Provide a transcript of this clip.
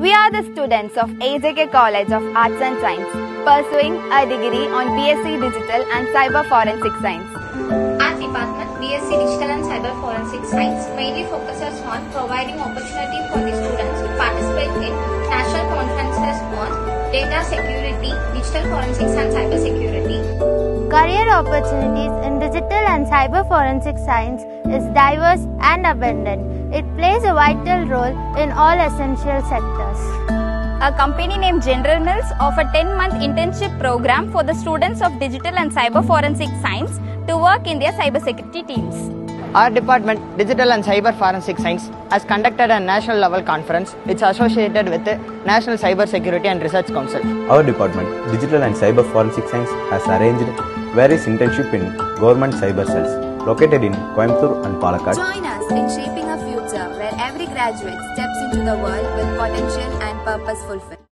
We are the students of AJK College of Arts and Science, pursuing a degree on BSc Digital and Cyber Forensic Science. Our department, BSc Digital and Cyber Forensic Science, mainly focuses on providing opportunity for the students to participate in national conferences on data security, digital forensics and cyber security. Career opportunities in digital and cyber forensic science is diverse and abundant. It plays a vital role in all essential sectors. A company named General Mills offers a 10-month internship program for the students of digital and cyber forensic science to work in their cybersecurity teams. Our department, Digital and Cyber Forensic Science, has conducted a national level conference which is associated with the National Cyber Security and Research Council. Our department, Digital and Cyber Forensic Science, has arranged various internships in government cyber cells located in Coimbatore and Palakkad. Join us in shaping a future where every graduate steps into the world with potential and purpose fulfilled.